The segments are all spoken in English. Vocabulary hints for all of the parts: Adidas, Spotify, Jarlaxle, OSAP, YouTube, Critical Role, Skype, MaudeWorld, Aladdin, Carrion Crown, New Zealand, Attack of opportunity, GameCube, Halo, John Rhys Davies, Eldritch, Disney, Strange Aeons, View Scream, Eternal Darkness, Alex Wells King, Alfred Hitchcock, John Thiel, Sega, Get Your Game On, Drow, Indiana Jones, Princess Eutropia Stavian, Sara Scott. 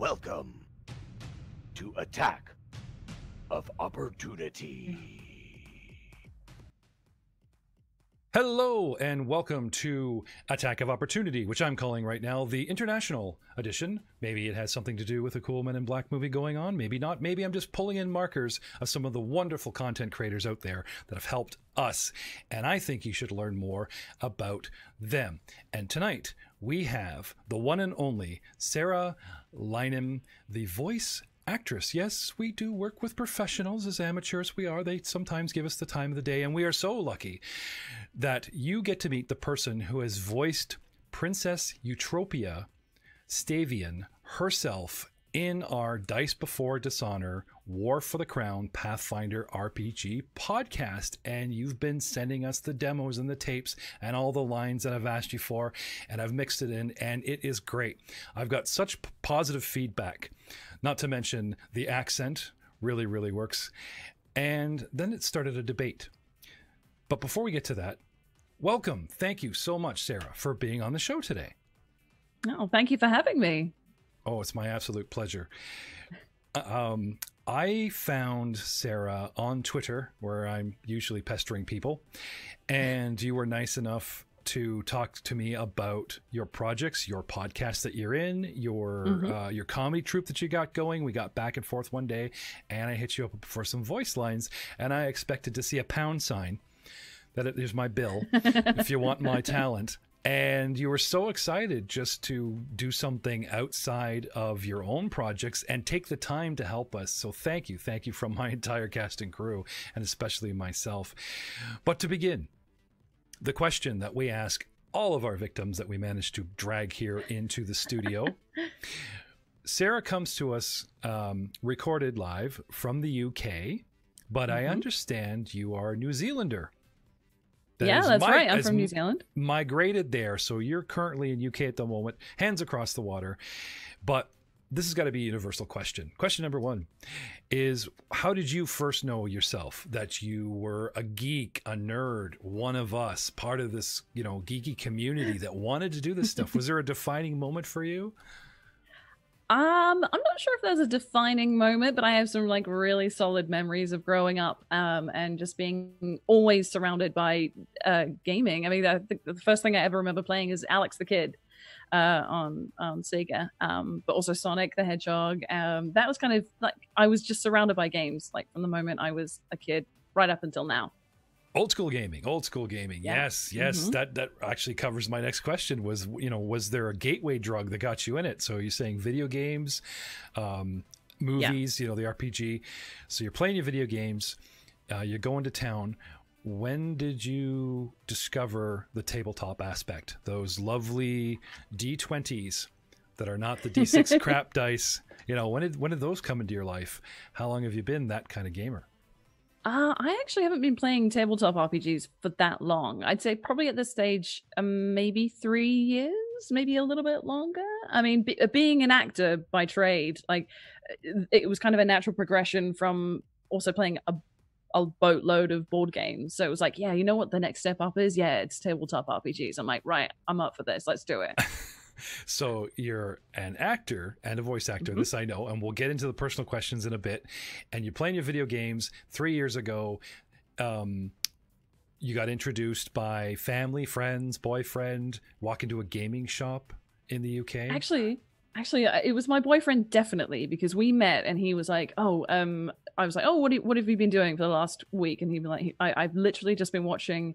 Welcome to Attack of Opportunity. Hello and welcome to Attack of Opportunity, which I'm calling right now the International Edition. Maybe it has something to do with a cool Men in Black movie going on, maybe not. Maybe I'm just pulling in markers of some of the wonderful content creators out there that have helped us, and I think you should learn more about them. And tonight we have the one and only Sara Lynam, the voice actress. Yes, we do work with professionals as amateurs. We are. They sometimes give us the time of the day, and we are so lucky that you get to meet the person who has voiced Princess Eutropia Stavian herself in our Dice Before Dishonor, War for the Crown Pathfinder RPG podcast. And you've been sending us the demos and the tapes and all the lines that I've asked you for, and I've mixed it in, and it is great. I've got such positive feedback, not to mention the accent really, really works. And then it started a debate. But before we get to that, welcome. Thank you so much, Sara, for being on the show today. Oh, thank you for having me. Oh, it's my absolute pleasure. I found Sara on Twitter, where I'm usually pestering people, and you were nice enough to talk to me about your projects, your podcast that you're in, your comedy troupe that you got going. We got back and forth one day, and I hit you up for some voice lines, and I expected to see a pound sign. That is my bill, if you want my talent. And you were so excited just to do something outside of your own projects and take the time to help us. So thank you. Thank you from my entire cast and crew, and especially myself. But to begin, the question that we ask all of our victims that we managed to drag here into the studio. Sara comes to us recorded live from the UK, but I understand you are a New Zealander. Yeah, that's right. I'm from New Zealand. Migrated there. So you're currently in UK at the moment, hands across the water. But this has got to be a universal question. Question number one is, how did you first know yourself that you were a geek, a nerd, one of us, part of this, you know, geeky community that wanted to do this stuff? Was there a defining moment for you? I'm not sure if there's a defining moment, but I have some like really solid memories of growing up and just being always surrounded by gaming. I mean, I think the first thing I ever remember playing is Alex the Kid on Sega, but also Sonic the Hedgehog. That was kind of like, I was just surrounded by games, like from the moment I was a kid right up until now. Old school gaming. Yeah. Yes. That actually covers my next question was, you know, was there a gateway drug that got you in it? So you're saying video games, movies, you know, the RPG. So you're playing your video games, you're going to town. When did you discover the tabletop aspect? Those lovely D20s that are not the D6 crap dice. You know, when did those come into your life? How long have you been that kind of gamer? I actually haven't been playing tabletop RPGs for that long. I'd say probably at this stage, maybe 3 years, maybe a little bit longer. I mean, being an actor by trade, like it was kind of a natural progression from also playing a boatload of board games. So it was like, yeah, you know what the next step up is? Yeah, it's tabletop RPGs. I'm like, right, I'm up for this. Let's do it. So you're an actor and a voice actor. This I know, and we'll get into the personal questions in a bit. And you're playing your video games 3 years ago. You got introduced by family, friends, boyfriend, walk into a gaming shop in the UK. Actually, it was my boyfriend, definitely, because we met and he was like, oh, I was like, oh, what have you been doing for the last week? And he'd be like, I've literally just been watching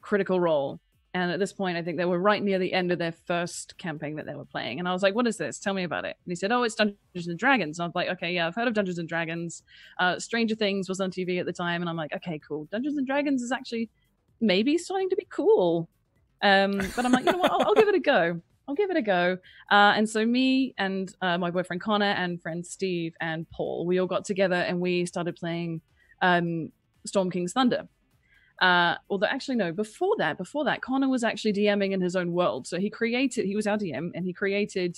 Critical Role. And at this point, I think they were right near the end of their first campaign that they were playing. And I was like, what is this? Tell me about it. And he said, oh, it's Dungeons and Dragons. And I was like, okay, yeah, I've heard of Dungeons and Dragons. Stranger Things was on TV at the time. And I'm like, okay, cool. Dungeons and Dragons is actually maybe starting to be cool. But I'm like, you know what? I'll give it a go. And so me and my boyfriend Connor and friends Steve and Paul, we all got together and we started playing Storm King's Thunder. Although actually, no, before that, Connor was actually DMing in his own world. So he was our DM and he created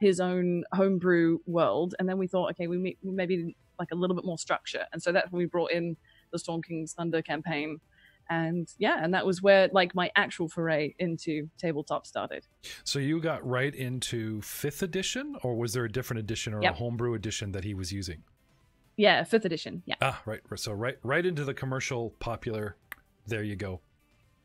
his own homebrew world. And then we thought, okay, we maybe like a little bit more structure. And so that's when we brought in the Storm King's Thunder campaign. And yeah, and that was where like my actual foray into tabletop started. So you got right into 5th edition, or was there a different edition or a homebrew edition that he was using? Yeah, 5th edition. Yeah. Ah, right. So right into the commercial popular. There you go.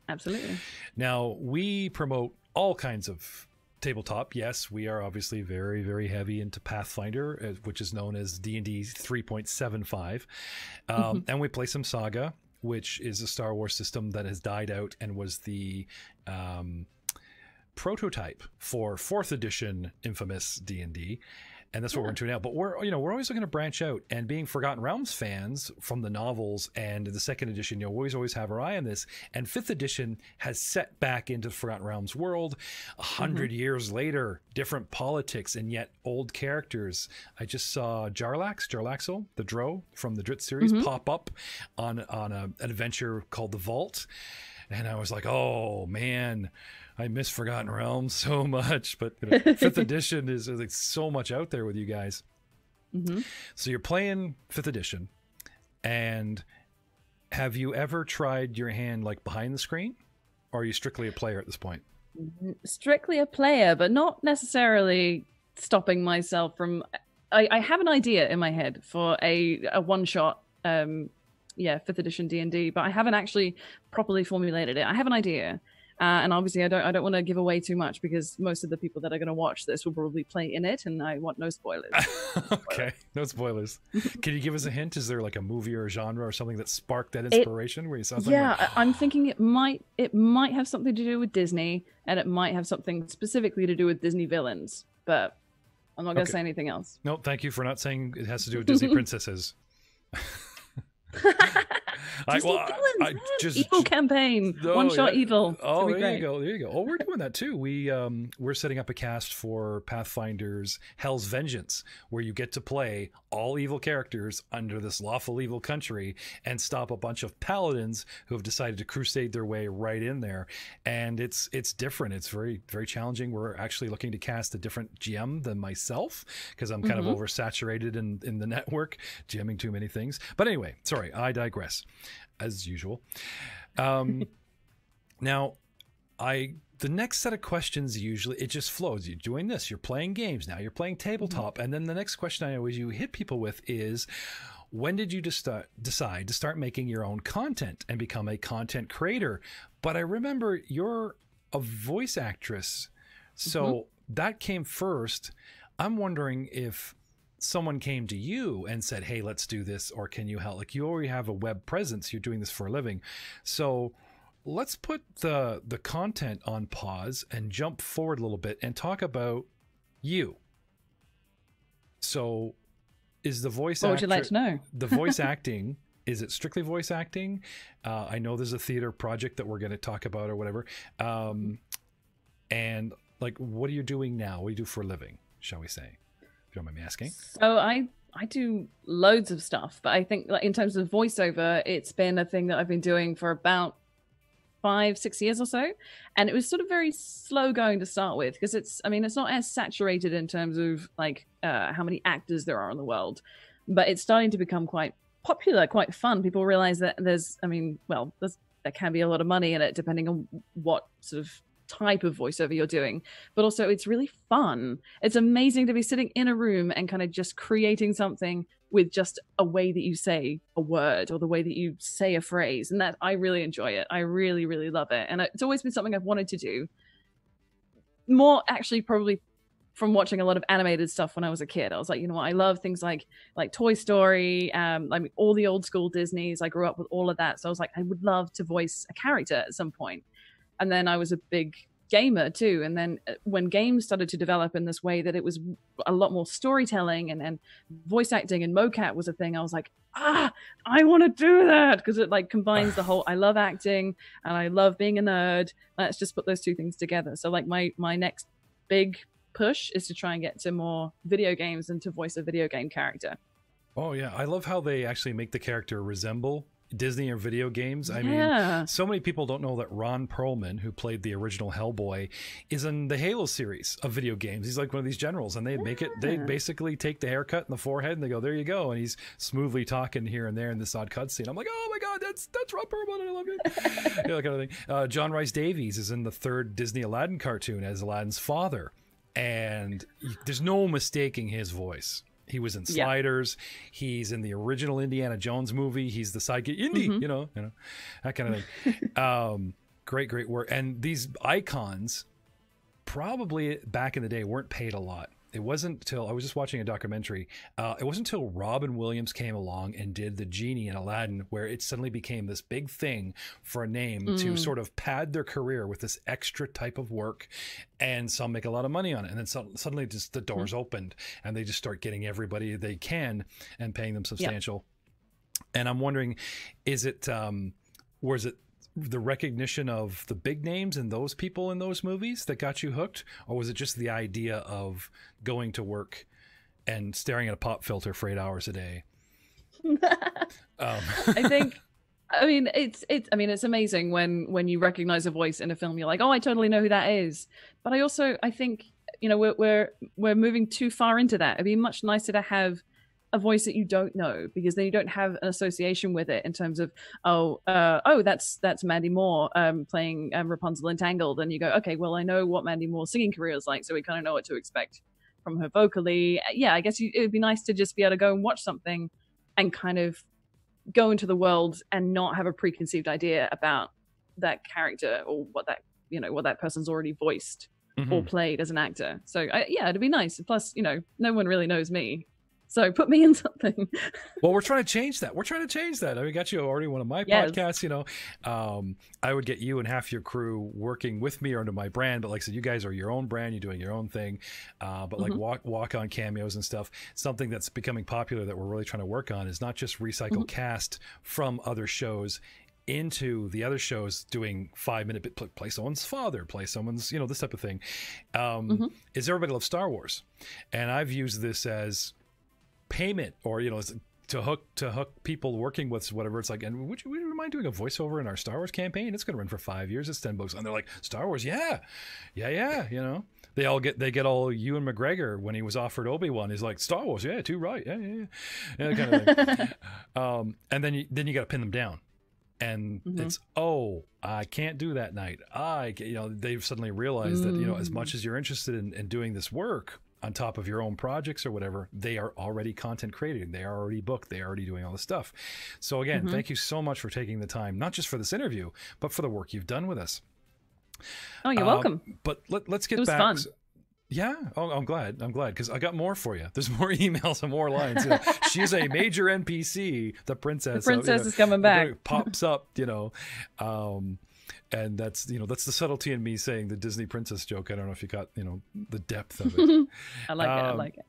Absolutely. Now we promote all kinds of tabletop. Yes, we are obviously very, very heavy into Pathfinder, which is known as D&D 3.75. And we play some Saga, which is a Star Wars system that has died out and was the prototype for 4th edition infamous D&D. And that's what we're into now. But we're always looking to branch out, and being Forgotten Realms fans from the novels and the 2nd edition, you know, we always have our eye on this. And 5th edition has set back into the Forgotten Realms world 100 years later, different politics and yet old characters. I just saw Jarlaxle, the Drow from the Drit series, pop up on an adventure called The Vault. And I was like, oh man, I miss Forgotten Realms so much, but 5th edition is like so much out there with you guys. So you're playing 5th edition, and have you ever tried your hand like behind the screen, or are you strictly a player at this point? Strictly a player, but not necessarily stopping myself from. I have an idea in my head for a one shot. Yeah, 5th edition D&D, but I haven't actually properly formulated it. I have an idea. And obviously, I don't want to give away too much, because most of the people that are going to watch this will probably play in it, and I want no spoilers. Okay, no spoilers. Can you give us a hint? Is there like a movie or a genre or something that sparked that inspiration? Where you sound like, yeah, I'm thinking it might have something to do with Disney, and it might have something specifically to do with Disney villains. But I'm not going to say anything else. No, thank you for not saying it has to do with Disney princesses. Evil campaign. Oh, one shot evil. Oh, there you go. Oh, we're doing that too. We're setting up a cast for Pathfinder's Hell's Vengeance, where you get to play all evil characters under this lawful evil country and stop a bunch of paladins who have decided to crusade their way right in there. And it's different. It's very, very challenging. We're actually looking to cast a different GM than myself, because I'm kind of oversaturated in the network, GMing too many things. But anyway, sorry, I digress. As usual. Now, the next set of questions, usually it just flows. You're doing this, you're playing games now, you're playing tabletop, and then the next question I always hit people with is, when did you decide to start making your own content and become a content creator? But I remember you're a voice actress, so that came first. I'm wondering if someone came to you and said, hey, let's do this, or can you help? Like, you already have a web presence, you're doing this for a living, so let's put the content on pause and jump forward a little bit and talk about you. So is the voice, what would you like to know? The voice acting, is it strictly voice acting? I know there's a theater project that we're going to talk about or whatever, and like, what are you doing now? What do you do for a living, shall we say? If you don't mind me asking. So I do loads of stuff, but I think like in terms of voiceover, it's been a thing that I've been doing for about 5-6 years or so, and it was sort of very slow going to start with, because it's not as saturated in terms of like how many actors there are in the world, but it's starting to become quite popular, quite fun. People realize that there can be a lot of money in it, depending on what sort of type of voiceover you're doing, but also it's really fun. It's amazing to be sitting in a room and kind of just creating something with just a way that you say a word or the way that you say a phrase, and that I really enjoy it. I really, really love it, and it's always been something I've wanted to do. More actually probably from watching a lot of animated stuff when I was a kid. I was like, you know what, I love things like Toy Story, all the old school Disneys. I grew up with all of that, so I was like, I would love to voice a character at some point. And then I was a big gamer too. And then when games started to develop in this way that it was a lot more storytelling and voice acting and mocap was a thing, I was like, I want to do that, because it like combines the whole, I love acting and I love being a nerd. Let's just put those two things together. So like my next big push is to try and get to more video games and to voice a video game character. Oh yeah, I love how they actually make the character resemble Disney or video games. I mean, so many people don't know that Ron Perlman, who played the original Hellboy, is in the Halo series of video games. He's like one of these generals, and they make it, they basically take the haircut and the forehead and they go, there you go. And he's smoothly talking here and there in this odd cutscene. I'm like, oh my God, that's Ron Perlman. I love it. You know, that kind of thing. John Rhys Davies is in the third Disney Aladdin cartoon as Aladdin's father. And there's no mistaking his voice. He was in Sliders. Yeah. He's in the original Indiana Jones movie. He's the sidekick, Indy, you know, that kind of thing. Great work. And these icons probably back in the day weren't paid a lot. It wasn't till I was just watching a documentary. It wasn't till Robin Williams came along and did the genie in Aladdin, where it suddenly became this big thing for a name to sort of pad their career with this extra type of work, and some make a lot of money on it. And then suddenly, just the doors opened, and they just start getting everybody they can and paying them substantial. Yep. And I'm wondering, is it, or is it the recognition of the big names and those people in those movies that got you hooked? Or was it just the idea of going to work and staring at a pop filter for 8 hours a day? I think, I mean, it's amazing when you recognize a voice in a film, you're like, oh, I totally know who that is. But I also, I think, you know, we're moving too far into that. It'd be much nicer to have a voice that you don't know, because then you don't have an association with it in terms of, oh, that's Mandy Moore playing Rapunzel Entangled, and you go, okay, well, I know what Mandy Moore's singing career is like, so we kind of know what to expect from her vocally. Yeah, I guess it would be nice to just be able to go and watch something and kind of go into the world and not have a preconceived idea about that character or what that, you know, what that person's already voiced or played as an actor. So yeah, it'd be nice. Plus, you know, no one really knows me. So put me in something. Well, we're trying to change that. We're trying to change that. I mean, got you already one of my podcasts, you know. I would get you and half your crew working with me or under my brand. But like I said, you guys are your own brand. You're doing your own thing. But like walk-on cameos and stuff, something that's becoming popular that we're really trying to work on is not just recycle cast from other shows into the other shows doing 5-minute bit, play someone's father, play someone's, you know, this type of thing. Is everybody loves Star Wars? And I've used this as payment, or, you know, to hook people working with whatever. It's like, and would you mind doing a voiceover in our Star Wars campaign? It's going to run for 5 years. It's 10 books, and they're like, Star Wars, yeah. You know, they get all Ewan McGregor when he was offered Obi-Wan. He's like, Star Wars, yeah, too right, yeah kind of thing. And then you got to pin them down. And it's, oh, I can't do that night. You know, they've suddenly realized that, you know, as much as you're interested in doing this work on top of your own projects or whatever, they are already content creating. They are already booked. They are already doing all this stuff. So again, thank you so much for taking the time, not just for this interview, but for the work you've done with us. Oh, you're welcome. But let's get back. It was fun. Yeah. Oh, I'm glad. Because I got more for you. There's more emails and more lines. You know, she's a major NPC, the princess. The princess is coming back. Pops up, you know. And that's, you know, that's the subtlety in me saying the Disney princess joke. I don't know if you got, you know, the depth of it. I like it.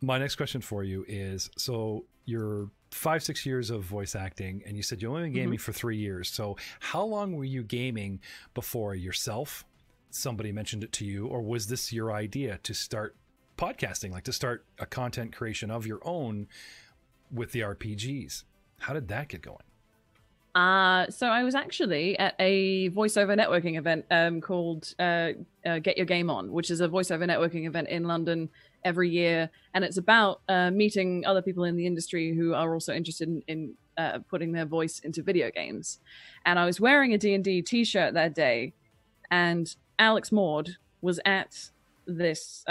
My next question for you is, so you're 5-6 years of voice acting, and you said you only been gaming for 3 years. So how long were you gaming before yourself, somebody mentioned it to you, or was this your idea to start podcasting, like to start a content creation of your own with the RPGs? How did that get going? So I was actually at a voiceover networking event called Get Your Game On, which is a voiceover networking event in London every year. And it's about meeting other people in the industry who are also interested in putting their voice into video games. And I was wearing a D&D t-shirt that day, and Alex Maude was at this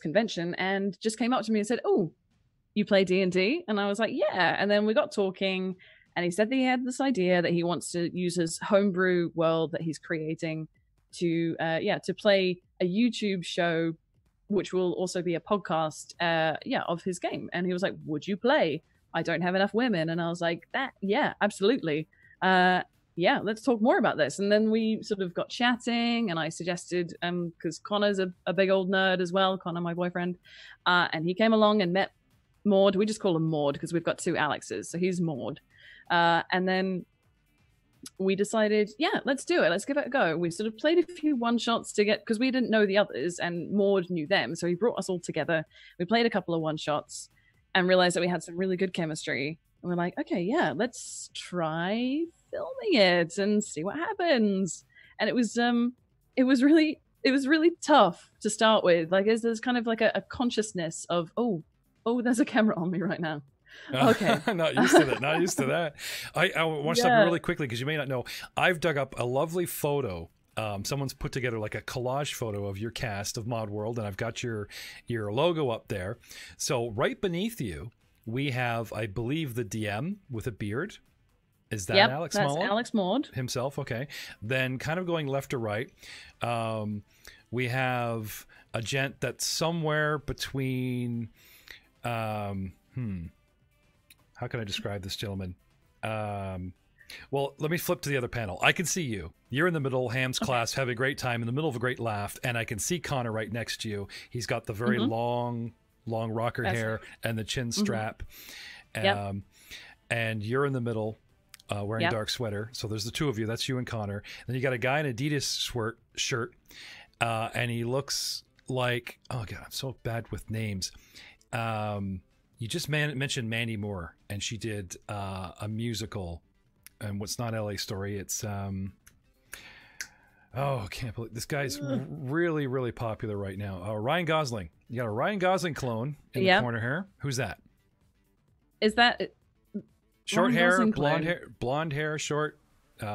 convention and just came up to me and said, oh, you play D&D? And I was like, yeah. And then we got talking. And he said that he had this idea that he wants to use his homebrew world that he's creating to play a YouTube show, which will also be a podcast, of his game. And he was like, would you play? I don't have enough women. And I was like, absolutely. Let's talk more about this. And then we sort of got chatting, and I suggested, because Connor's a big old nerd as well, Connor, my boyfriend. And he came along and met Maude. We just call him Maude because we've got two Alexes. So he's Maude. And then we decided, let's do it. Let's give it a go. We sort of played a few one-shots to get, because we didn't know the others and Maude knew them. So he brought us all together. We played a couple of one-shots and realized that we had some really good chemistry. And we're like, okay, yeah, let's try filming it and see what happens. And it was really tough to start with. Like, there's kind of like a consciousness of, oh, there's a camera on me right now. Okay. Not used to that. I want to stop really quickly because you may not know. I've dug up a lovely photo. Someone's put together like a collage photo of your cast of Mod World, and I've got your logo up there. So right beneath you, we have, I believe, the DM with a beard. Is that Alex Maude? Yep, that's Alex Maude. Himself, okay. Then kind of going left to right, we have a gent that's somewhere between... how can I describe this gentleman? Well, let me flip to the other panel. I can see you. You're in the middle, Ham's class, having a great time, in the middle of a great laugh, and I can see Connor right next to you. He's got the very long rocker hair and the chin strap. And you're in the middle, wearing a dark sweater. So there's the two of you. That's you and Connor. Then you got a guy in an Adidas shirt, and he looks like, oh, God, I'm so bad with names. You just mentioned Mandy Moore, and she did a musical, and what's not LA Story. It's I can't believe this guy's really, really popular right now. Ryan Gosling. You got a Ryan Gosling clone in the corner here. Who's that? Is that short hair, blonde hair, short?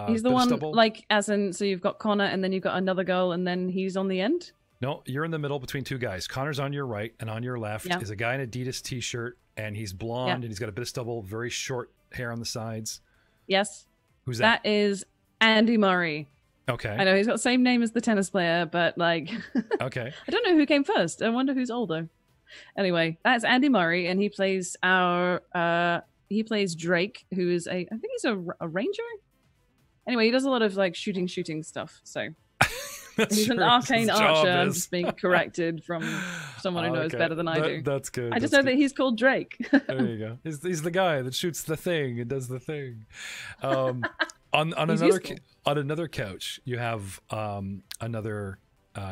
He's the one, stubble. Like, as in, so you've got Connor, and then you've got another girl, and then he's on the end. No, you're in the middle between two guys. Connor's on your right, and on your left is a guy in an Adidas T-shirt, and he's blonde, and he's got a bit of stubble, very short hair on the sides. Yes. Who's that? That is Andy Murray. Okay. I know he's got the same name as the tennis player, but like... Okay. I don't know who came first. I wonder who's older. Anyway, that's Andy Murray, and he plays our... he plays Drake, who is I think he's a ranger? Anyway, he does a lot of like shooting stuff, so... He's an arcane archer. I'm just being corrected from someone who knows better than I do. That's good. I just know that he's called Drake. There you go. He's the guy that shoots the thing and does the thing. On another couch, you have another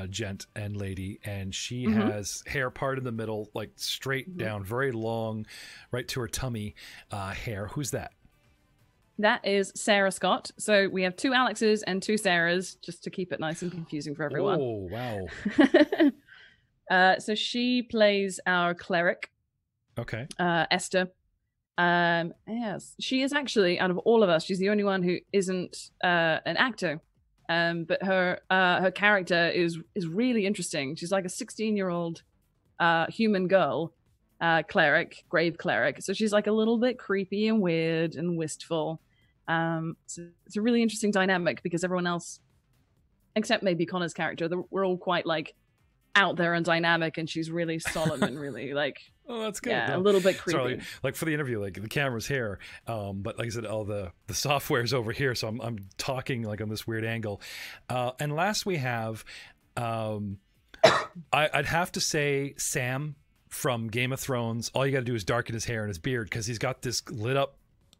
gent and lady, and she has hair part in the middle, like straight down, very long, right to her tummy hair. Who's that? That is Sara Scott. So we have two Alexes and two Sarahs, just to keep it nice and confusing for everyone. Oh, wow. So she plays our cleric. Okay. Esther. Yes. She is actually, out of all of us, she's the only one who isn't an actor. But her character is really interesting. She's like a 16-year-old human girl. Grave cleric. So she's like a little bit creepy and weird and wistful. So it's a really interesting dynamic because everyone else, except maybe Connor's character, we're all quite like out there and dynamic, and she's really solemn and really like, oh, that's good. Yeah, a little bit creepy. Sorry, like for the interview, like the camera's here, but like I said, all the software's over here, so I'm talking like on this weird angle. And last we have, I'd have to say Sam from Game of Thrones. All you got to do is darken his hair and his beard because he's got this lit up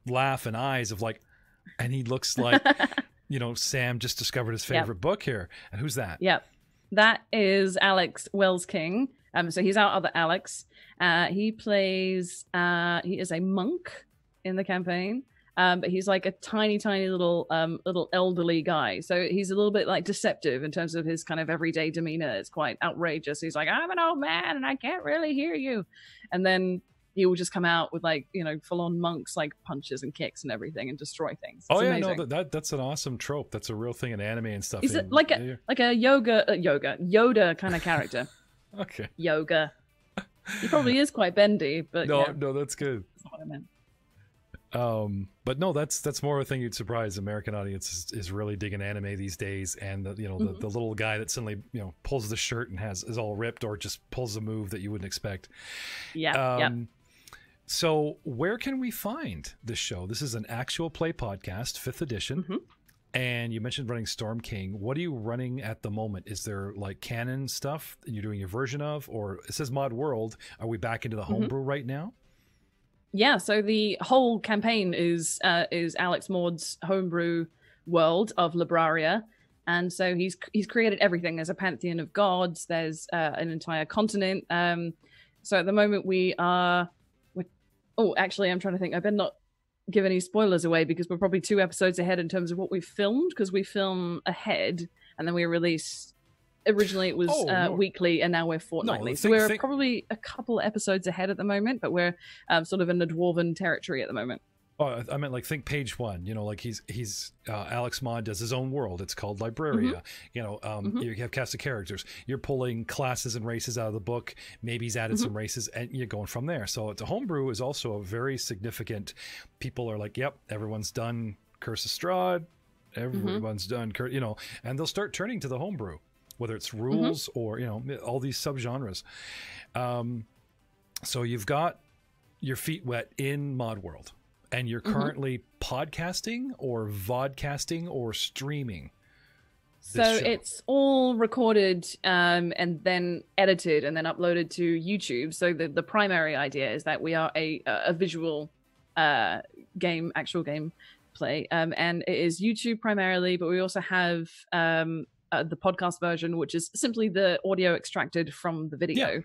laugh and eyes of like, and he looks like, you know, Sam just discovered his favorite book here. And who's that? Yep. That is Alex Wells King. So he's our other Alex. He plays, he is a monk in the campaign, but he's like a tiny little, little elderly guy. So he's a little bit like deceptive in terms of his kind of everyday demeanor. It's quite outrageous. He's like, I'm an old man and I can't really hear you. And then he will just come out with like, you know, full on monks, like punches and kicks and everything and destroy things. It's amazing. No, that's an awesome trope. That's a real thing in anime and stuff. Is it like a Yoda kind of character? Okay. Yoga. He probably is quite bendy, but no, that's good. That's not what I meant. But no, that's more of a thing you'd surprise American audiences is really digging anime these days, and the, you know, the little guy that suddenly, you know, pulls the shirt and is all ripped, or just pulls a move that you wouldn't expect. So where can we find this show? This is an actual play podcast, 5th edition, and you mentioned running Storm King. What are you running at the moment? Is there like canon stuff that you're doing your version of, or it says Mod World? Are we back into the homebrew right now? Yeah, so the whole campaign is Alex Maude's homebrew world of Libraria, and so he's created everything. There's a pantheon of gods. There's an entire continent. So at the moment we're actually, I'm trying to think. I better not give any spoilers away because we're probably 2 episodes ahead in terms of what we filmed, because we film ahead and then we release. Originally it was weekly, and now we're fortnightly. So we're probably a couple episodes ahead at the moment, but we're sort of in the dwarven territory at the moment. Oh, I meant like think page one, you know, like he's Alex Maude does his own world. It's called Libraria. Mm-hmm. You know, you have cast of characters. You're pulling classes and races out of the book. Maybe he's added some races and you're going from there. So it's a homebrew is also a very significant, people are like, yep, everyone's done Curse of Strahd. Everyone's done, you know, and they'll start turning to the homebrew, whether it's rules or, you know, all these subgenres. So you've got your feet wet in Mod World. And you're currently podcasting or vodcasting or streaming. So it's all recorded and then edited and then uploaded to YouTube. So the primary idea is that we are a visual game, actual game play. And it is YouTube primarily, but we also have the podcast version, which is simply the audio extracted from the video. Yeah.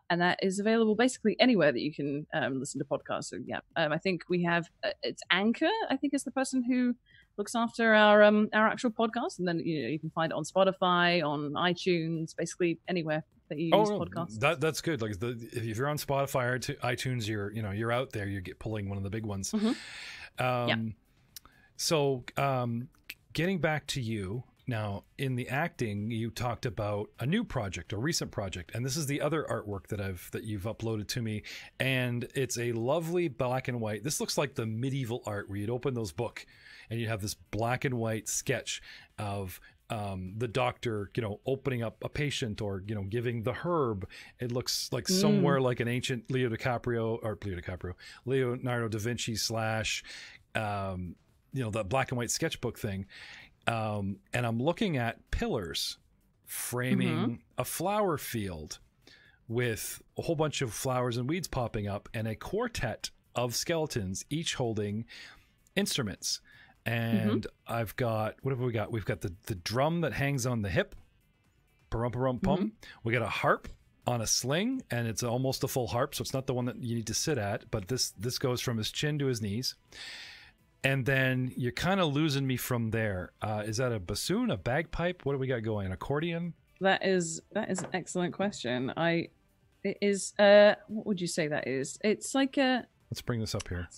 And that is available basically anywhere that you can listen to podcasts. So yeah, I think we have it's Anchor. I think is the person who looks after our actual podcast, and then you know you can find it on Spotify, on iTunes, basically anywhere that you use podcasts. That's good. Like if you're on Spotify or iTunes, you're out there. You get pulling one of the big ones. So getting back to you. Now, in the acting, you talked about a new project, a recent project, and this is the other artwork that you've uploaded to me, and it's a lovely black and white. This looks like the medieval art where you'd open those book, and you have this black and white sketch of the doctor, you know, opening up a patient or you know giving the herb. It looks like somewhere like an ancient Leonardo da Vinci / you know, that black and white sketchbook thing. And I'm looking at pillars framing a flower field with a whole bunch of flowers and weeds popping up and a quartet of skeletons, each holding instruments. And I've got, what have we got? We've got the drum that hangs on the hip. Parum-parum-pum. We got a harp on a sling, and it's almost a full harp. So it's not the one that you need to sit at, but this goes from his chin to his knees. And then you're kind of losing me from there. Is that a bassoon, a bagpipe? What do we got going? An accordion? That is an excellent question. It is what would you say that is? It's like a. Let's bring this up here.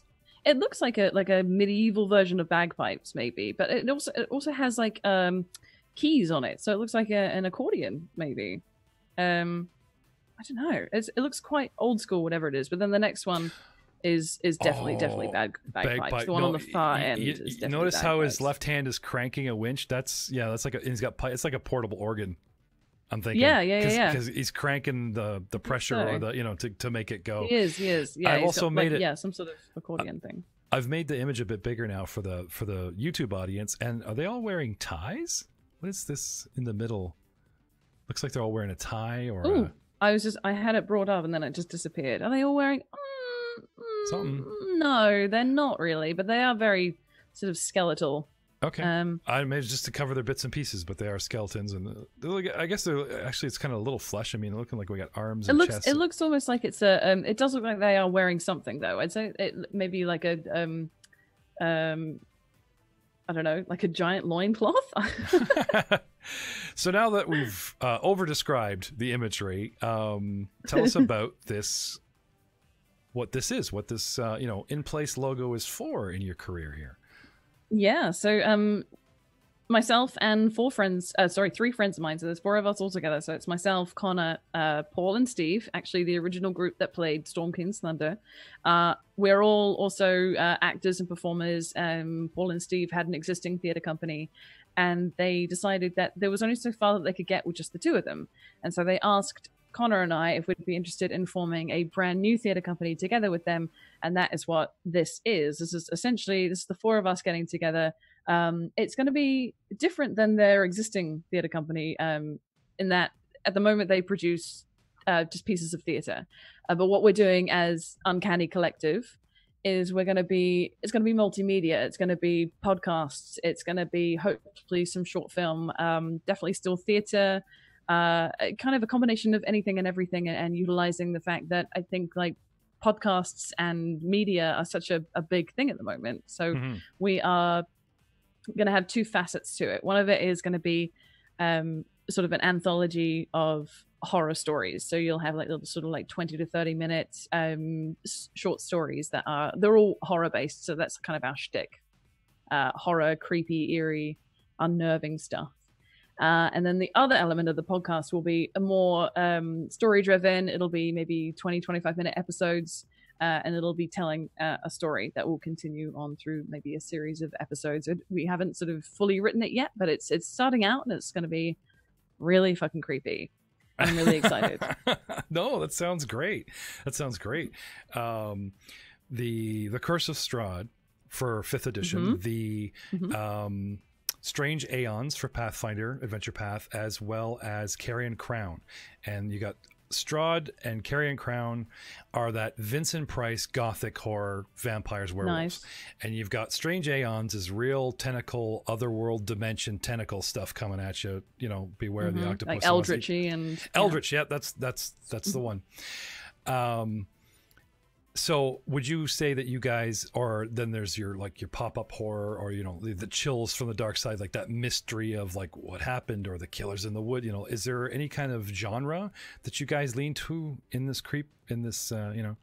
It looks like a medieval version of bagpipes, maybe, but it also has like keys on it, so it looks like an accordion, maybe. I don't know. It looks quite old school, whatever it is. But then the next one. Is definitely bagpipes. The one on the far end is definitely notice bagpipes. How his left hand is cranking a winch. That's like it's like a portable organ. I'm thinking. Yeah. Because he's cranking the pressure or the to make it go. He is. Yeah. I also made it some sort of accordion thing. I've made the image a bit bigger now for the YouTube audience. And are they all wearing ties? What is this in the middle? Looks like they're all wearing a tie or. Ooh, I had it brought up and then it just disappeared. Are they all wearing? Something. No, they're not really, but they are very sort of skeletal. Okay. I made it just to cover their bits and pieces, but they are skeletons, and I guess they're actually it's kind of a little flesh. I mean, looking like we got arms. It looks almost like it's a. It does look like they are wearing something though. I'd say it maybe like a. I don't know, like a giant loincloth. So now that we've over-described the imagery, tell us about this. What this is, what this in place logo is for in your career here. Yeah, so myself and 3 friends of mine, so there's 4 of us all together. So it's myself, Connor, Paul and Steve, actually the original group that played Storm King's Thunder. We're all also actors and performers. Paul and Steve had an existing theater company, and they decided that there was only so far that they could get with just the 2 of them. And so they asked Connor and I if we'd be interested in forming a brand new theater company together with them, and that is what this is. This is the 4 of us getting together. It's going to be different than their existing theater company in that at the moment they produce just pieces of theater, but what we're doing as Uncanny Collective is it's going to be multimedia. It's going to be podcasts. It's going to be hopefully some short film, definitely still theater. Kind of a combination of anything and everything, and utilizing the fact that I think like podcasts and media are such a big thing at the moment. So we are going to have two facets to it. One of it is going to be sort of an anthology of horror stories. So you'll have like sort of like 20 to 30 minute short stories that are, they're all horror based. So that's kind of our shtick. Horror, creepy, eerie, unnerving stuff. And then the other element of the podcast will be a more story-driven. It'll be maybe 20, 25-minute episodes, and it'll be telling a story that will continue on through maybe a series of episodes. We haven't sort of fully written it yet, but it's starting out, and it's going to be really fucking creepy. I'm really excited. No, that sounds great. That sounds great. The Curse of Strahd for 5th edition, the... Strange Aeons for Pathfinder, Adventure Path, as well as Carrion Crown. And you got Strahd and Carrion Crown are that Vincent Price gothic horror vampires, werewolves. Nice. And you've got Strange Aeons is real tentacle, otherworld dimension tentacle stuff coming at you. You know, beware of the octopus. Like Eldritchy and... Eldritch, yeah, that's the one. So would you say that you guys are, then there's your like your pop-up horror, or you know, the chills from the dark side, like that mystery of like what happened, or the killers in the wood, you know, is there any kind of genre that you guys lean to in this you know,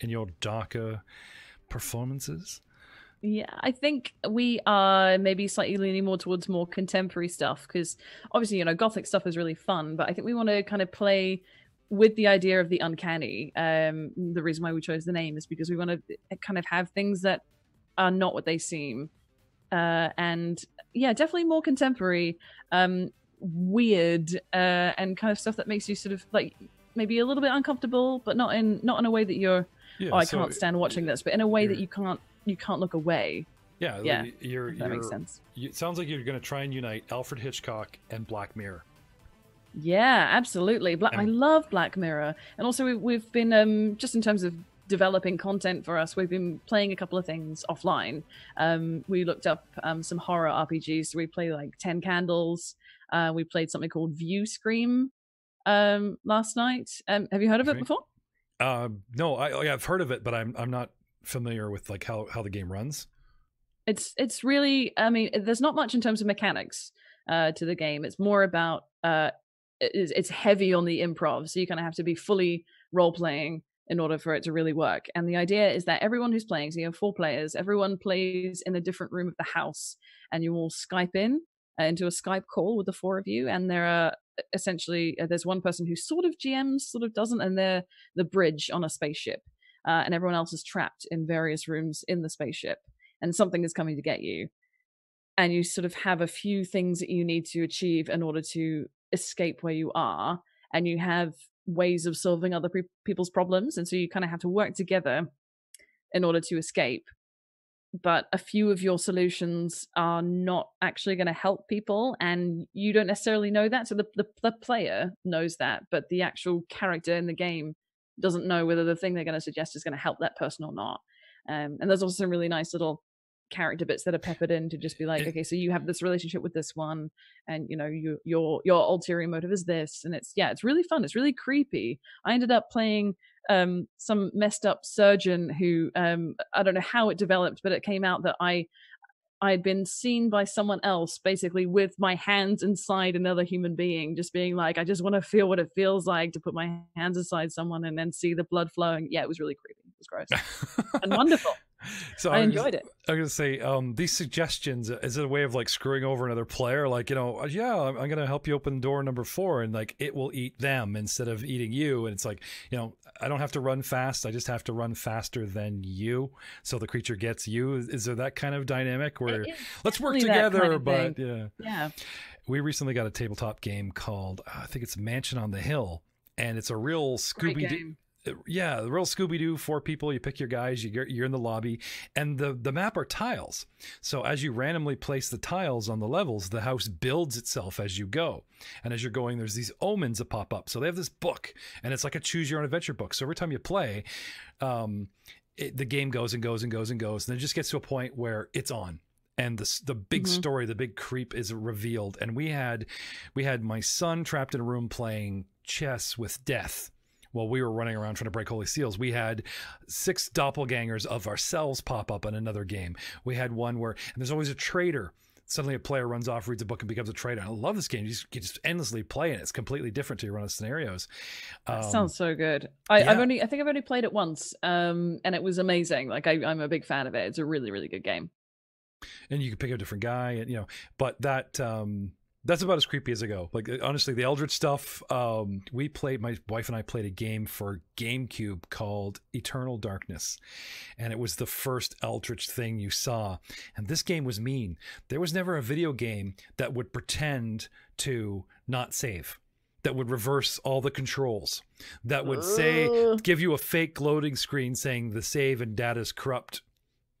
in your darker performances? Yeah, I think we are maybe slightly leaning more towards more contemporary stuff, because obviously, you know, gothic stuff is really fun, but I think we want to kind of play with the idea of the uncanny. The reason why we chose the name is because we want to kind of have things that are not what they seem. And yeah, definitely more contemporary, weird, and kind of stuff that makes you sort of like maybe a little bit uncomfortable, but not in a way that you're, yeah, oh, I can't stand watching this, but in a way that you can't look away. Yeah, yeah, that makes sense. It sounds like you're going to try and unite Alfred Hitchcock and Black Mirror. Yeah, absolutely. I love Black Mirror. And also we've been, just in terms of developing content for us, we've been playing a couple of things offline. We looked up some horror RPGs. So we play like 10 Candles. We played something called View Scream last night. Have you heard of it before? No, I've heard of it, but I'm not familiar with like how the game runs. It's really, I mean, there's not much in terms of mechanics to the game. It's more about it's heavy on the improv, so you kind of have to be fully role-playing in order for it to really work. And the idea is that everyone who's playing, so you have 4 players, everyone plays in a different room of the house, and you all Skype in into a Skype call with the 4 of you, and there are essentially, there's one person who sort of GMs, sort of doesn't, and they're the bridge on a spaceship, and everyone else is trapped in various rooms in the spaceship, and something is coming to get you. And you sort of have a few things that you need to achieve in order to escape where you are, and you have ways of solving other people's problems, and so you kind of have to work together in order to escape. But a few of your solutions are not actually going to help people, and you don't necessarily know that. So the player knows that, but the actual character in the game doesn't know whether the thing they're going to suggest is going to help that person or not. And there's also some really nice little character bits that are peppered in to just be like, okay, so you have this relationship with this one, and you know, your ulterior motive is this, and it's really fun. It's really creepy. I ended up playing some messed up surgeon who I don't know how it developed, but it came out that I had been seen by someone else, basically with my hands inside another human being, just being like, I just want to feel what it feels like to put my hands inside someone and then see the blood flowing. Yeah, it was really creepy. It was gross and wonderful. So I enjoyed it. I was going to say, these suggestions, is it a way of like screwing over another player? Like, you know, yeah, I'm going to help you open door number 4, and like it will eat them instead of eating you. And it's like, you know, I don't have to run fast. I just have to run faster than you. So the creature gets you. Is there that kind of dynamic where let's work together? Kind of but thing. Yeah. We recently got a tabletop game called, I think it's Mansion on the Hill. And it's a real Scooby-Doo. Yeah, the real Scooby-Doo, 4 people. You pick your guys, you're in the lobby, and the map are tiles. So as you randomly place the tiles on the levels, the house builds itself as you go. And as you're going, there's these omens that pop up. So they have this book, and it's like a choose-your-own-adventure book. So every time you play, the game goes and goes and goes and goes, and it just gets to a point where it's on. And the big story, the big creep is revealed. And we had my son trapped in a room playing chess with death. while we were running around trying to break holy seals, we had 6 doppelgangers of ourselves pop up in another game. We had one where, and there's always a traitor. Suddenly a player runs off, reads a book, and becomes a traitor. I love this game. You just endlessly play it. It's completely different to your run of scenarios. That sounds so good. I think I've only played it once, and it was amazing. Like I'm a big fan of it. It's a really, really good game. And you can pick up a different guy, and but that that's about as creepy as I go. Like honestly, the Eldritch stuff. My wife and I played a game for GameCube called Eternal Darkness, and it was the first Eldritch thing you saw. And this game was mean. There was never a video game that would pretend to not save, that would reverse all the controls, that would give you a fake loading screen saying the save and data is corrupt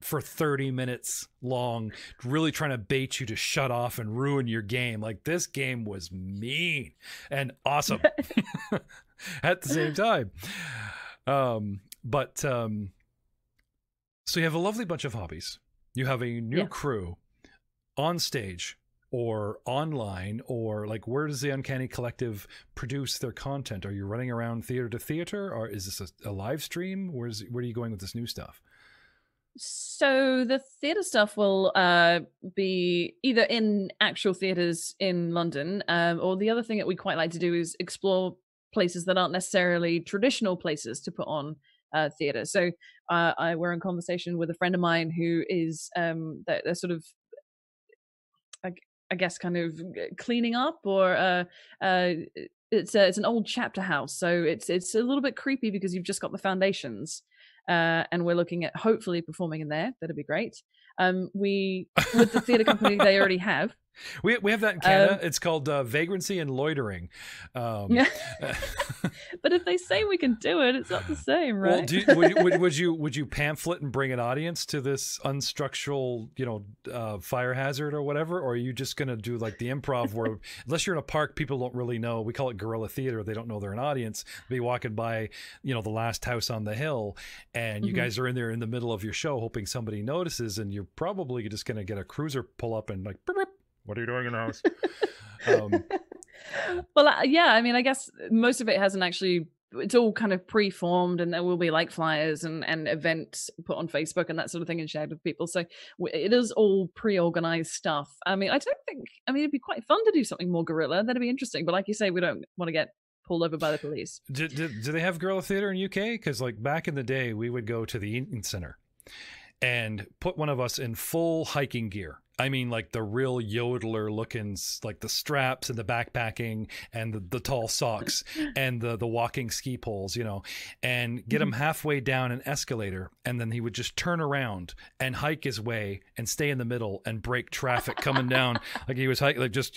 for 30 minutes long, really trying to bait you to shut off and ruin your game. Like this game was mean and awesome at the same time. So you have a lovely bunch of hobbies. You have a new crew on stage or online, or like, where does the Uncanny Collective produce their content? Are you running around theater to theater, or is this a live stream? Where are you going with this new stuff? So the theatre stuff will be either in actual theatres in London, or the other thing that we quite like to do is explore places that aren't necessarily traditional places to put on theatre. So we're in conversation with a friend of mine who is they're sort of, I guess, kind of cleaning up, or it's an old chapter house. So it's a little bit creepy because you've just got the foundations. And we're looking at hopefully performing in there. That'd be great. With the theatre company they already have. We have that in Canada. It's called Vagrancy and Loitering. But if they say we can do it, it's not the same, right? Well, would you pamphlet and bring an audience to this unstructural, fire hazard or whatever? Or are you just going to do like the improv where, unless you're in a park, people don't really know. We call it guerrilla theater. They don't know they're an audience. They'll be walking by, the last house on the hill, and you guys are in there in the middle of your show, hoping somebody notices, and you're probably just going to get a cruiser pull up and like, burp, burp. What are you doing in the house? Well, yeah, I mean, I guess most of it hasn't actually, it's all kind of pre-formed, and there will be like flyers and events put on Facebook and that sort of thing and shared with people. So it is all pre-organized stuff. I mean, it'd be quite fun to do something more guerrilla. That'd be interesting. But like you say, we don't want to get pulled over by the police. Do they have guerrilla theater in UK? Because like back in the day, we would go to the Eaton Centre and put one of us in full hiking gear. I mean, like the real yodeler looking, like the straps and the backpacking and the tall socks and the walking ski poles, and get him halfway down an escalator. And then he would just turn around and hike his way and stay in the middle and break traffic coming down. Like he was hiking, like just,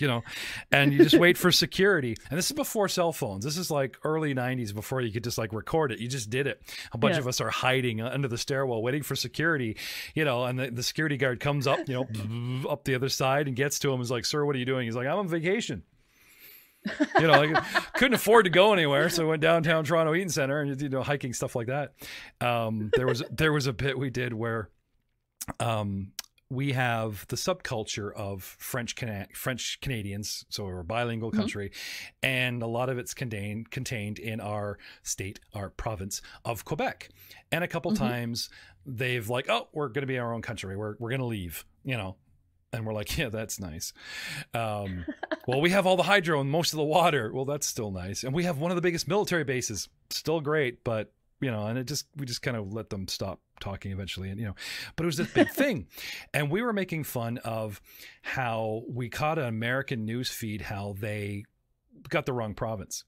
and you just wait for security. And this is before cell phones. This is like early 90s, before you could just like record it. You just did it. A bunch of us are hiding under the stairwell waiting for security, and the security guard comes up, up the other side and gets to him, is like, "Sir, what are you doing?" He's like, "I'm on vacation." Like, couldn't afford to go anywhere, so I went downtown Toronto Eaton Centre and hiking, stuff like that. There was a bit we did where we have the subculture of French Canadians, so we're a bilingual country, and a lot of it's contained in our state, our province of Quebec. And a couple times they've like, "Oh, we're going to be in our own country. We're going to leave," And we're like, "Yeah, that's nice." Well, we have all the hydro and most of the water. Well, that's still nice. And we have one of the biggest military bases. Still great, but and we just kind of let them stop talking eventually. And but it was this big thing, and we were making fun of how we caught an American news feed how they got the wrong province,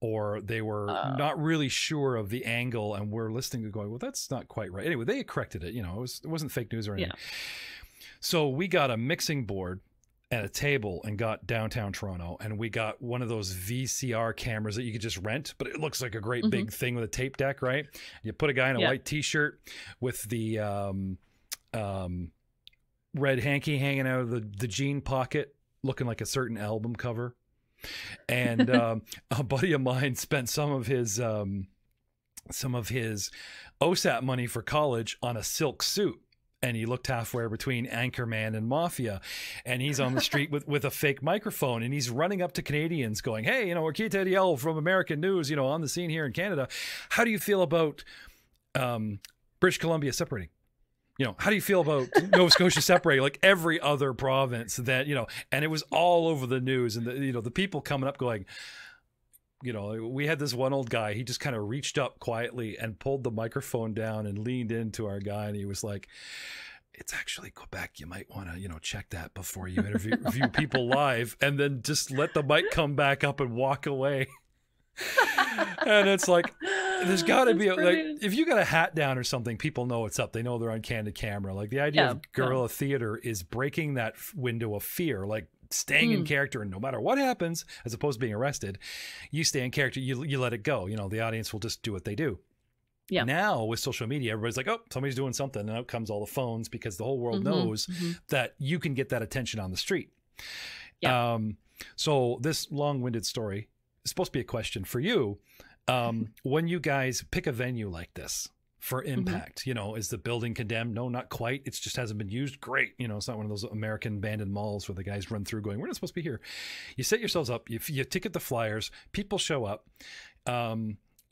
or they were not really sure of the angle, and we're listening and going, "Well, that's not quite right." Anyway, they corrected it. It wasn't fake news or anything. Yeah. So we got a mixing board and a table and got downtown Toronto, and we got one of those VCR cameras that you could just rent, but it looks like a great big thing with a tape deck, right? You put a guy in a white t-shirt with the red hanky hanging out of the jean pocket, looking like a certain album cover. And a buddy of mine spent some of his OSAP money for college on a silk suit. and he looked halfway between Anchorman and Mafia, and he's on the street with a fake microphone, and he's running up to Canadians going, hey, you know, we're Keith Ediel from American News, you know, on the scene here in Canada. How do you feel about British Columbia separating? You know, how do you feel about Nova Scotia separating, like every other province that, you know, and it was all over the news, and the, you know, the people coming up going, you know, we had this one old guy, he just kind of reached up quietly and pulled the microphone down and leaned into our guy, and he was like, it's actually Quebec. You might want to, you know, check that before you interview people live, and then just let the mic come back up and walk away. And it's like, there's got to be a, like, if you got a hat down or something, people know it's up. They know they're on candid camera. Like the idea of guerrilla theater is breaking that window of fear, like staying in character, and no matter what happens, as opposed to being arrested, you stay in character. You let it go. You know, the audience will just do what they do. Yeah. Now with social media, everybody's like, oh, somebody's doing something, and out comes all the phones, because the whole world knows that you can get that attention on the street. Yeah. So this long-winded story. It's supposed to be a question for you. When you guys pick a venue like this for impact, you know, is the building condemned? No, not quite. It just hasn't been used. Great. You know, it's not one of those American abandoned malls where the guys run through going, we're not supposed to be here. You set yourselves up. You ticket the flyers. People show up.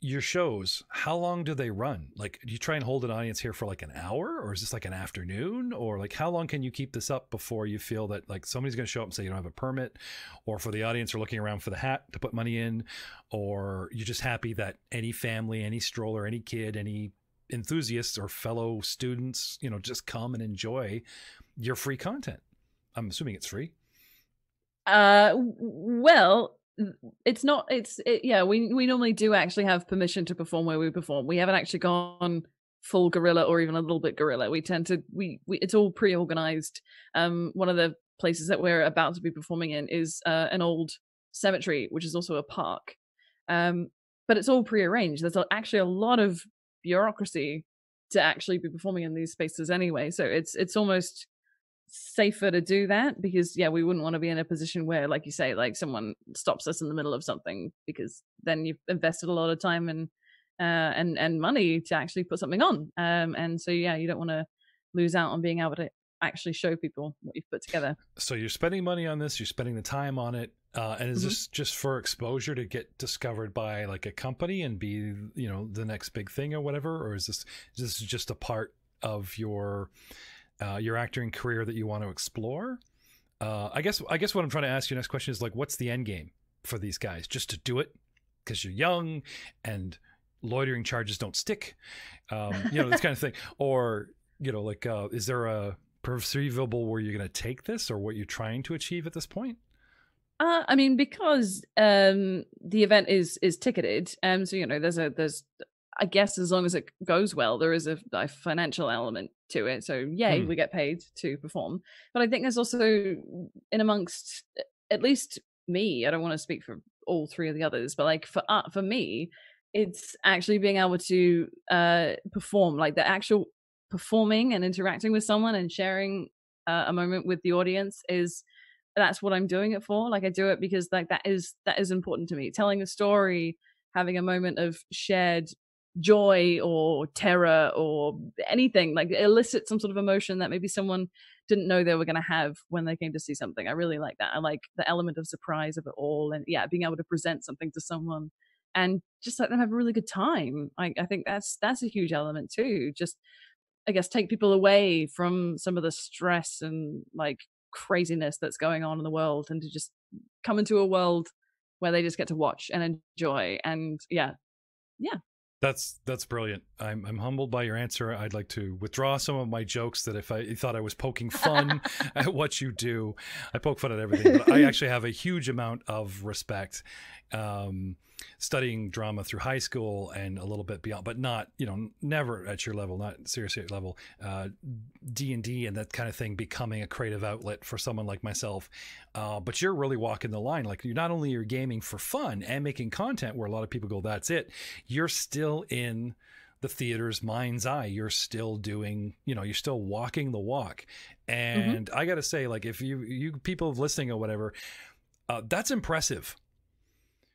Your shows, how long do they run? Like, do you try and hold an audience here for like an hour, or is this like an afternoon, or like how long can you keep this up before you feel that like somebody's going to show up and say you don't have a permit, or for the audience are looking around for the hat to put money in, or you're just happy that any family, any stroller, any kid, any enthusiasts or fellow students, you know, just come and enjoy your free content? I'm assuming it's free. Well, it's not, yeah, we normally do actually have permission to perform where we perform. We haven't actually gone full guerrilla or even a little bit guerrilla. We tend to, it's all pre-organized. One of the places that we're about to be performing in is an old cemetery, which is also a park. But it's all pre-arranged. There's actually a lot of bureaucracy to actually be performing in these spaces anyway. So it's almost safer to do that, because yeah, we wouldn't want to be in a position where, like you say, like someone stops us in the middle of something, because then you've invested a lot of time and money to actually put something on, and so yeah, you don't want to lose out on being able to actually show people what you've put together. So you're spending money on this, you're spending the time on it, and is this just for exposure to get discovered by like a company and be, you know, the next big thing or whatever, or is this just a part of your acting career that you want to explore? I guess what I'm trying to ask you next question is, like, what's the end game for these guys? Just to do it because you're young and loitering charges don't stick, you know, this kind of thing, or, you know, like, is there a perceivable where you're going to take this, or what you're trying to achieve at this point? I mean, because the event is ticketed, so, you know, there's I guess as long as it goes well, there is a financial element to it. So yay, we get paid to perform. But I think there's also in amongst, at least me, I don't want to speak for all three of the others, but like for me, it's actually being able to perform, like the actual performing and interacting with someone and sharing a moment with the audience that's what I'm doing it for. Like I do it because like that is important to me. Telling a story, having a moment of shared joy or terror or anything, like elicit some sort of emotion that maybe someone didn't know they were going to have when they came to see something. I really like that. I like the element of surprise of it all, and yeah, being able to present something to someone and just let them have a really good time. I think that's a huge element too. Just, I guess, take people away from some of the stress and like craziness that's going on in the world, and to just come into a world where they just get to watch and enjoy. And yeah. That's brilliant. I'm humbled by your answer. I'd like to withdraw some of my jokes that if I thought I was poking fun at what you do. I poke fun at everything, but I actually have a huge amount of respect, studying drama through high school and a little bit beyond, but not, you know, never at your level, not seriously at level, D&D and that kind of thing becoming a creative outlet for someone like myself. But you're really walking the line. Like, you're not only you're gaming for fun and making content where a lot of people go, that's it. You're still in the theater's mind's eye. You're still doing, you know, you're still walking the walk. And I got to say, like, if you people listening or whatever, that's impressive.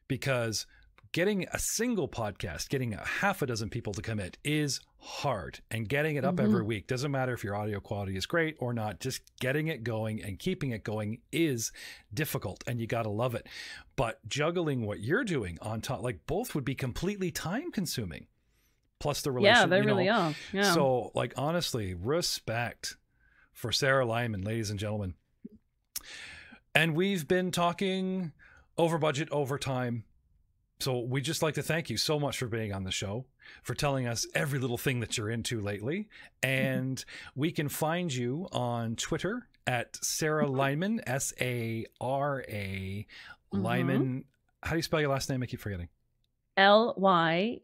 Because getting a single podcast, getting a half a dozen people to commit is hard, and getting it up every week, doesn't matter if your audio quality is great or not, just getting it going and keeping it going is difficult, and you got to love it. But juggling what you're doing on top, like, both would be completely time consuming. Plus the relationship. Yeah, they really are. Yeah. So, like, honestly, respect for Sara Lynam, ladies and gentlemen. And we've been talking over budget, over time. So we just like to thank you so much for being on the show, for telling us every little thing that you're into lately. And we can find you on Twitter at Sara Lynam, S-A-R-A Lyman. How do you spell your last name? I keep forgetting. L-Y-N-A-M.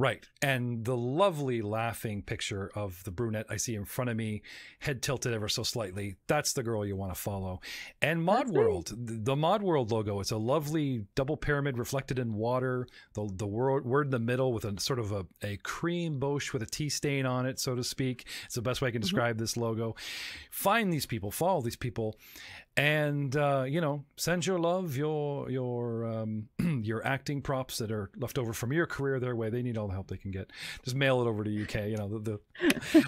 Right. And the lovely laughing picture of the brunette I see in front of me, head tilted ever so slightly. That's the girl you want to follow. And Mod World, the Mod World logo, it's a lovely double pyramid reflected in water. The word in the middle with a sort of a cream boche with a tea stain on it, so to speak. It's the best way I can describe this logo. Find these people, follow these people. And, you know, send your love, your acting props that are left over from your career their way. They need all the help they can get. Just mail it over to UK, you know,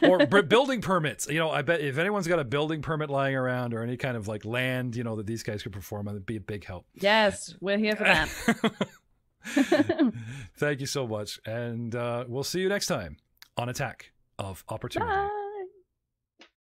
or building permits. You know, I bet if anyone's got a building permit lying around or any kind of like land, you know, that these guys could perform, it'd be a big help. Yes, we're here for that. Thank you so much. And we'll see you next time on Attack of Opportunity. Bye.